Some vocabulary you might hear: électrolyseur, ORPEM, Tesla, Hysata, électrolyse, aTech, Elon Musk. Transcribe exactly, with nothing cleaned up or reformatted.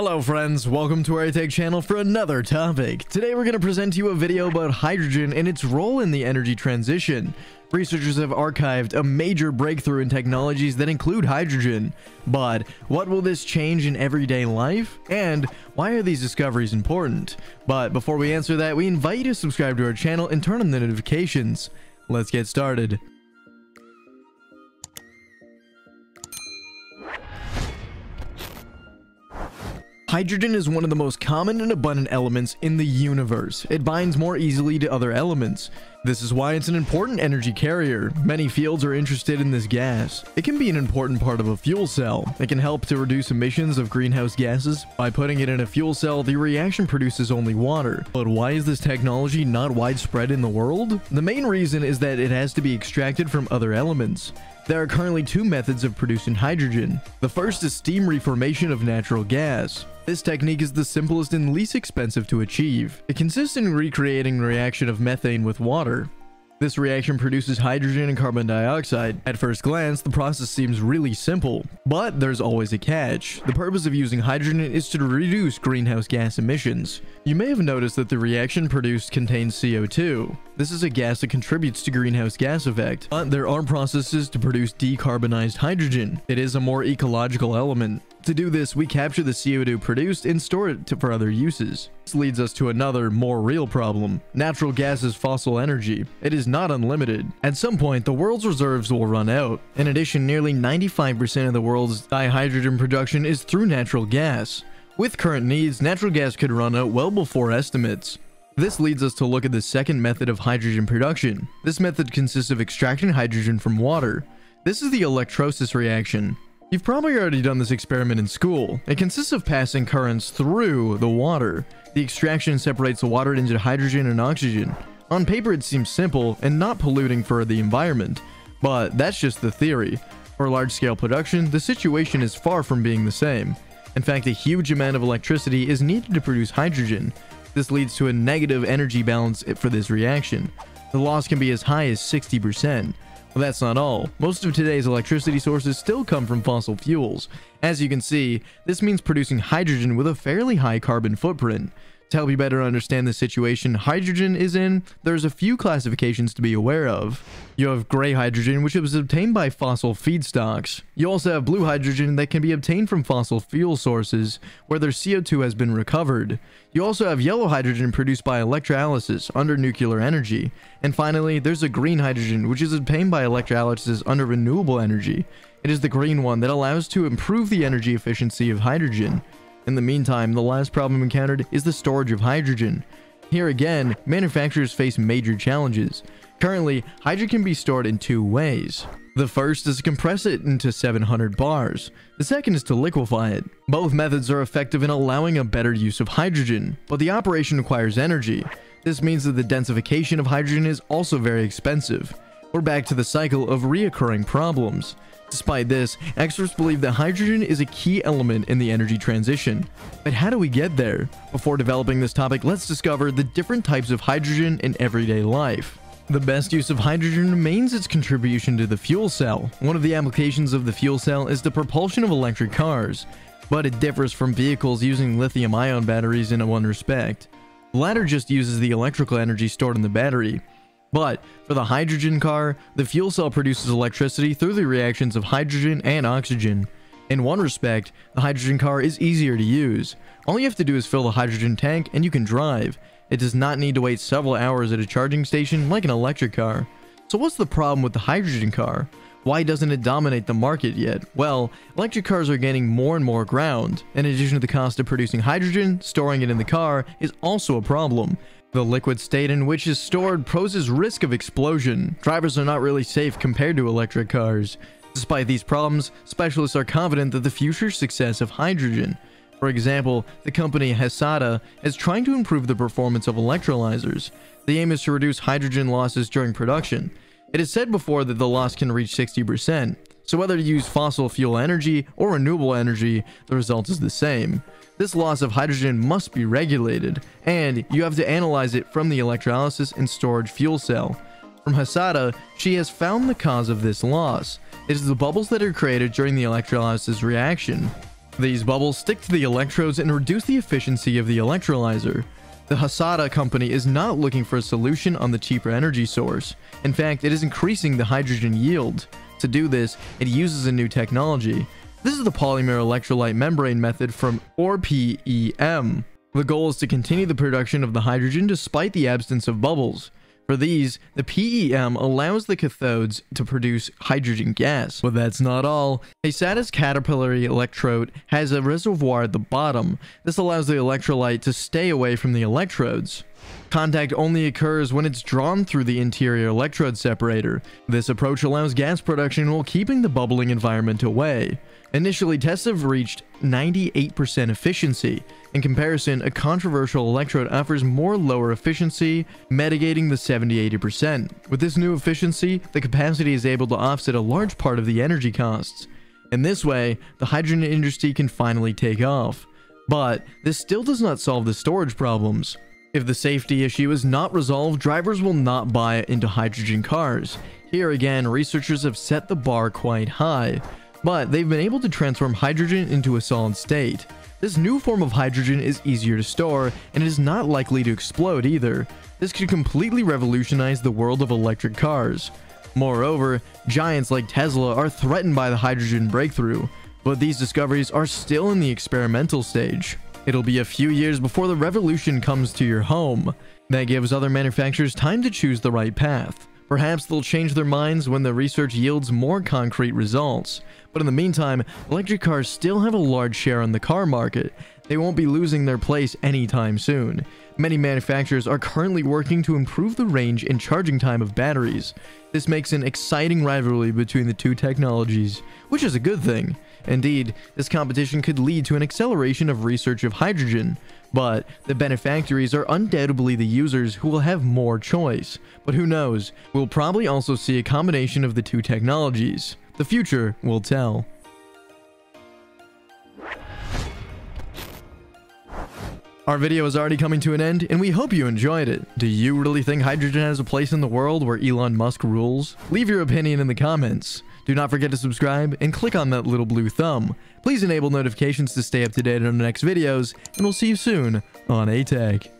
Hello friends, welcome to our aTech channel for another topic. Today we're going to present to you a video about hydrogen and its role in the energy transition. Researchers have archived a major breakthrough in technologies that include hydrogen. But what will this change in everyday life? And why are these discoveries important? But before we answer that, we invite you to subscribe to our channel and turn on the notifications. Let's get started. Hydrogen is one of the most common and abundant elements in the universe. It binds more easily to other elements. This is why it's an important energy carrier. Many fields are interested in this gas. It can be an important part of a fuel cell. It can help to reduce emissions of greenhouse gases. By putting it in a fuel cell, the reaction produces only water. But why is this technology not widespread in the world? The main reason is that it has to be extracted from other elements. There are currently two methods of producing hydrogen. The first is steam reformation of natural gas. This technique is the simplest and least expensive to achieve. It consists in recreating the reaction of methane with water. This reaction produces hydrogen and carbon dioxide. At first glance, the process seems really simple, but there's always a catch. The purpose of using hydrogen is to reduce greenhouse gas emissions. You may have noticed that the reaction produced contains C O two. This is a gas that contributes to greenhouse gas effect, but there are processes to produce decarbonized hydrogen. It is a more ecological element. To do this, we capture the C O two produced and store it to, for other uses. This leads us to another, more real problem. Natural gas is fossil energy. It is not unlimited. At some point, the world's reserves will run out. In addition, nearly ninety-five percent of the world's dihydrogen production is through natural gas. With current needs, natural gas could run out well before estimates. This leads us to look at the second method of hydrogen production. This method consists of extracting hydrogen from water. This is the electrolysis reaction. You've probably already done this experiment in school. It consists of passing currents through the water. The extraction separates the water into hydrogen and oxygen. On paper, it seems simple and not polluting for the environment, but that's just the theory. For large-scale production, the situation is far from being the same. In fact, a huge amount of electricity is needed to produce hydrogen. This leads to a negative energy balance for this reaction. The loss can be as high as sixty percent. Well, that's not all. Most of today's electricity sources still come from fossil fuels. As you can see, this means producing hydrogen with a fairly high carbon footprint. To help you better understand the situation hydrogen is in, there's a few classifications to be aware of. You have gray hydrogen, which was obtained by fossil feedstocks. You also have blue hydrogen that can be obtained from fossil fuel sources, where their C O two has been recovered. You also have yellow hydrogen produced by electrolysis under nuclear energy. And finally, there's a green hydrogen, which is obtained by electrolysis under renewable energy. It is the green one that allows to improve the energy efficiency of hydrogen. In the meantime, the last problem encountered is the storage of hydrogen. Here again, manufacturers face major challenges. Currently, hydrogen can be stored in two ways. The first is to compress it into seven hundred bars. The second is to liquefy it. Both methods are effective in allowing a better use of hydrogen, but the operation requires energy. This means that the densification of hydrogen is also very expensive. We're back to the cycle of reoccurring problems. Despite this, experts believe that hydrogen is a key element in the energy transition. But how do we get there? Before developing this topic, let's discover the different types of hydrogen in everyday life. The best use of hydrogen remains its contribution to the fuel cell. One of the applications of the fuel cell is the propulsion of electric cars, but it differs from vehicles using lithium-ion batteries in one respect. The latter just uses the electrical energy stored in the battery. But for the hydrogen car, the fuel cell produces electricity through the reactions of hydrogen and oxygen. In one respect, the hydrogen car is easier to use. All you have to do is fill the hydrogen tank and you can drive. It does not need to wait several hours at a charging station like an electric car. So what's the problem with the hydrogen car? Why doesn't it dominate the market yet? Well, electric cars are gaining more and more ground. In addition to the cost of producing hydrogen, storing it in the car is also a problem. The liquid state in which it's stored poses risk of explosion. Drivers are not really safe compared to electric cars. Despite these problems, specialists are confident that the future success of hydrogen. For example, the company Hysata is trying to improve the performance of electrolyzers. The aim is to reduce hydrogen losses during production. It is said before that the loss can reach sixty percent. So whether to use fossil fuel energy or renewable energy, the result is the same. This loss of hydrogen must be regulated, and you have to analyze it from the electrolysis and storage fuel cell. From Hysata, she has found the cause of this loss. It is the bubbles that are created during the electrolysis reaction. These bubbles stick to the electrodes and reduce the efficiency of the electrolyzer. The Hysata company is not looking for a solution on the cheaper energy source. In fact, it is increasing the hydrogen yield. To do this, it uses a new technology. This is the polymer electrolyte membrane method from O R P E M. The goal is to continue the production of the hydrogen despite the absence of bubbles. For these, the P E M allows the cathodes to produce hydrogen gas. But that's not all. Hysata's capillary electrode has a reservoir at the bottom. This allows the electrolyte to stay away from the electrodes. Contact only occurs when it's drawn through the interior electrode separator. This approach allows gas production while keeping the bubbling environment away. Initially, tests have reached ninety-eight percent efficiency. In comparison, a controversial electrode offers more lower efficiency, mitigating the seventy to eighty percent. With this new efficiency, the capacity is able to offset a large part of the energy costs. In this way, the hydrogen industry can finally take off. But this still does not solve the storage problems. If the safety issue is not resolved, drivers will not buy into hydrogen cars. Here again, researchers have set the bar quite high, but they've been able to transform hydrogen into a solid state. This new form of hydrogen is easier to store, and it is not likely to explode either. This could completely revolutionize the world of electric cars. Moreover, giants like Tesla are threatened by the hydrogen breakthrough, but these discoveries are still in the experimental stage. It'll be a few years before the revolution comes to your home. That gives other manufacturers time to choose the right path. Perhaps they'll change their minds when the research yields more concrete results. But in the meantime, electric cars still have a large share in the car market. They won't be losing their place anytime soon. Many manufacturers are currently working to improve the range and charging time of batteries. This makes an exciting rivalry between the two technologies, which is a good thing. Indeed, this competition could lead to an acceleration of research of hydrogen, but the benefactors are undoubtedly the users who will have more choice. But who knows, we'll probably also see a combination of the two technologies. The future will tell. Our video is already coming to an end, and we hope you enjoyed it. Do you really think hydrogen has a place in the world where Elon Musk rules? Leave your opinion in the comments. Do not forget to subscribe and click on that little blue thumb. Please enable notifications to stay up to date on the next videos, and we'll see you soon on aTech.